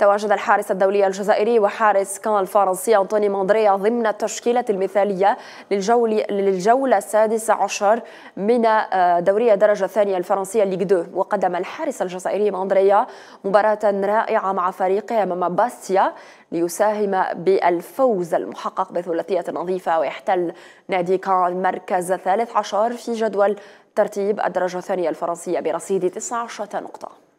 تواجد الحارس الدولي الجزائري وحارس كان الفرنسي أنطوني ماردريا ضمن التشكيلة المثالية للجولة السادسة عشر من دوري الدرجة الثانية الفرنسية ليغ 2، وقدم الحارس الجزائري ماردريا مباراة رائعة مع فريقه أمام باستيا ليساهم بالفوز المحقق بثلاثية نظيفة ويحتل نادي كان المركز الثالث عشر في جدول ترتيب الدرجة الثانية الفرنسية برصيد 19 نقطة.